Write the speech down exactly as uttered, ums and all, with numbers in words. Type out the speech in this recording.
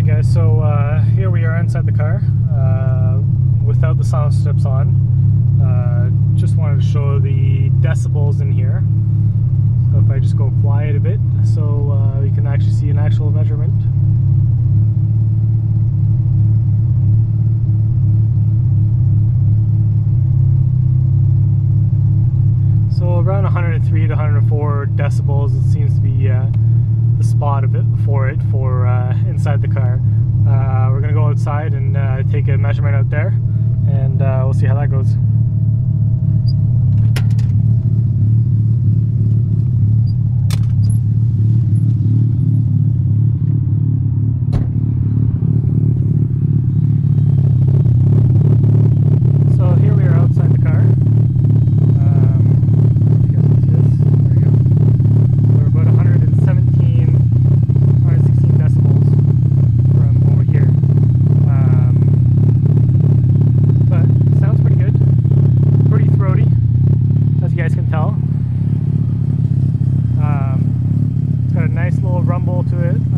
Alright guys, so uh, here we are inside the car uh, without the sound strips on. Uh, just wanted to show the decibels in here. So if I just go quiet a bit, so uh, you can actually see an actual measurement. So around one hundred three to one hundred four decibels, it seems to be uh, the spot of it for it for uh, inside the car. Uh, we're gonna go outside and uh, take a measurement out there, and uh, we'll see how that goes. Tell. Um, it's got a nice little rumble to it.